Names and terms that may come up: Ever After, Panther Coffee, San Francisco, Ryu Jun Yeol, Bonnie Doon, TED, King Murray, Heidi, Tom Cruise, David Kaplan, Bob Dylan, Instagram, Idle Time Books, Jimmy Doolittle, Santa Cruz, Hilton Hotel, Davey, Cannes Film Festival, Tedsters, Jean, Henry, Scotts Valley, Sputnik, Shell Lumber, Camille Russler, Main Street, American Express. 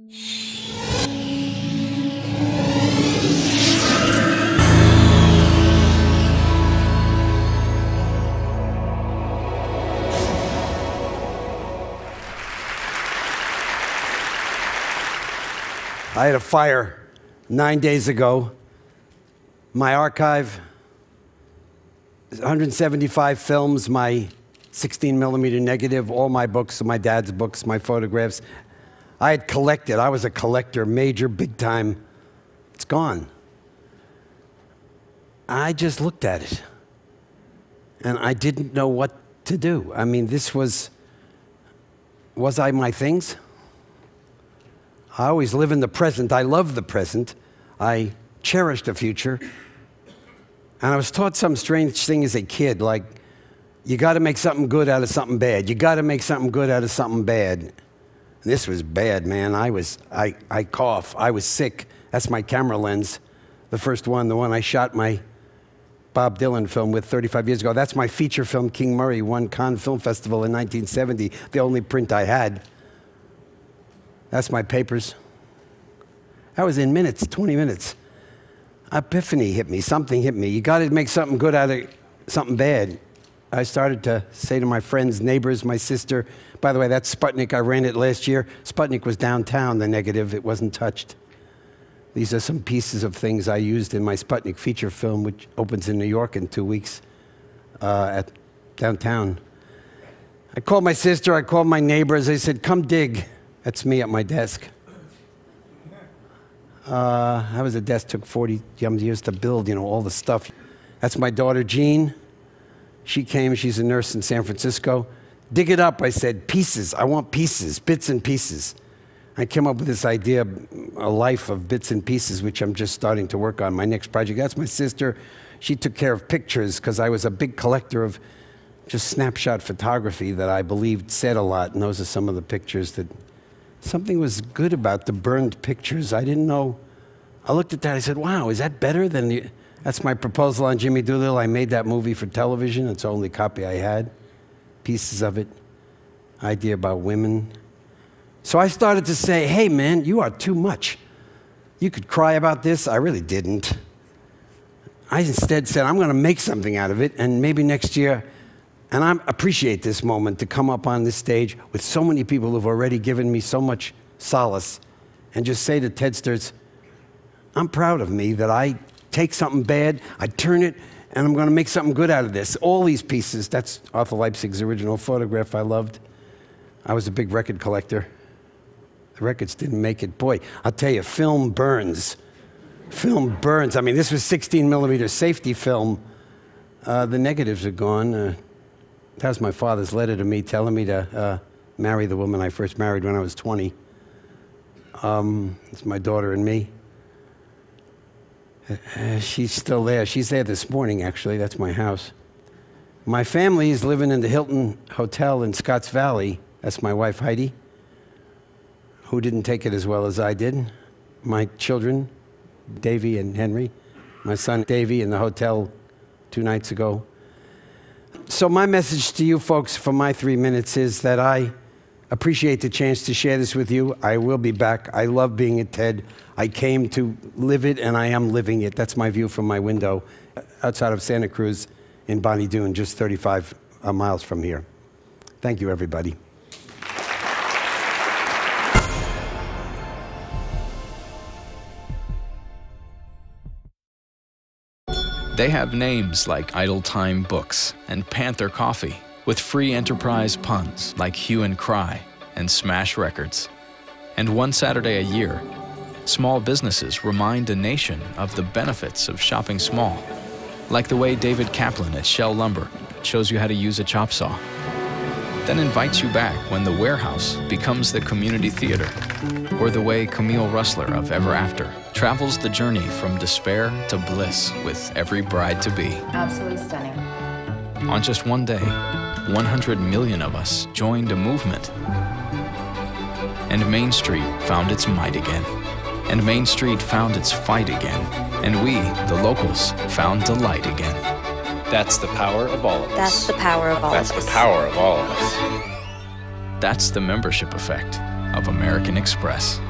I had a fire 9 days ago. My archive, 175 films, my 16mm negative, all my books, my dad's books, my photographs. I had collected. I was a collector, major, big time. It's gone. I just looked at it, and I didn't know what to do. I mean, this was I my things? I always live in the present. I love the present. I cherish the future. And I was taught some strange thing as a kid, like, you got to make something good out of something bad. You got to make something good out of something bad. And this was bad, man. I cough. I was sick. That's my camera lens. The first one, the one I shot my Bob Dylan film with 35 years ago. That's my feature film, King Murray, won Cannes Film Festival in 1970, the only print I had. That's my papers. That was in minutes, 20 minutes. Epiphany hit me, something hit me. You gotta make something good out of something bad. I started to say to my friends, neighbors, my sister, by the way, that's Sputnik, I ran it last year. Sputnik was downtown, the negative, it wasn't touched. These are some pieces of things I used in my Sputnik feature film, which opens in New York in 2 weeks at downtown. I called my sister, I called my neighbors, I said, come dig. That's me at my desk. That was a desk, took 40 years to build, you know, all the stuff. That's my daughter, Jean. She came, she's a nurse in San Francisco. Dig it up, I said, pieces, I want pieces, bits and pieces. I came up with this idea, a life of bits and pieces, which I'm just starting to work on, my next project. That's my sister. She took care of pictures, because I was a big collector of just snapshot photography that I believed said a lot, and those are some of the pictures that... Something was good about the burned pictures. I didn't know. I looked at that, I said, wow, is that better than the... That's my proposal on Jimmy Doolittle. I made that movie for television. It's the only copy I had. Pieces of it. Idea about women. So I started to say, hey, man, you are too much. You could cry about this. I really didn't. I instead said, I'm going to make something out of it, and maybe next year... And I appreciate this moment to come up on this stage with so many people who've already given me so much solace and just say to Tedsters, I'm proud of me that I take something bad, I turn it, and I'm going to make something good out of this. All these pieces, that's Arthur Leipzig's original photograph I loved. I was a big record collector. The records didn't make it. Boy, I'll tell you, film burns. Film burns. I mean, this was 16mm safety film. The negatives are gone. That was my father's letter to me telling me to marry the woman I first married when I was 20. It's my daughter and me. She's still there. She's there this morning, actually. That's my house. My family is living in the Hilton Hotel in Scotts Valley. That's my wife, Heidi, who didn't take it as well as I did. My children, Davey and Henry. My son, Davey, in the hotel 2 nights ago. So my message to you folks for my 3 minutes is that I appreciate the chance to share this with you. I will be back. I love being at TED. I came to live it, and I am living it. That's my view from my window outside of Santa Cruz in Bonnie Doon, just 35 miles from here. Thank you, everybody. They have names like Idle Time Books and Panther Coffee, with free enterprise puns like Hue and Cry and Smash Records. And one Saturday a year, small businesses remind a nation of the benefits of shopping small, like the way David Kaplan at Shell Lumber shows you how to use a chop saw, then invites you back when the warehouse becomes the community theater, or the way Camille Russler of Ever After travels the journey from despair to bliss with every bride-to-be. Absolutely stunning. On just one day, 100 million of us joined a movement. And Main Street found its might again. And Main Street found its fight again. And we, the locals, found delight again. That's the power of all of us. That's the power of all of us. That's the power of all of us. That's the membership effect of American Express.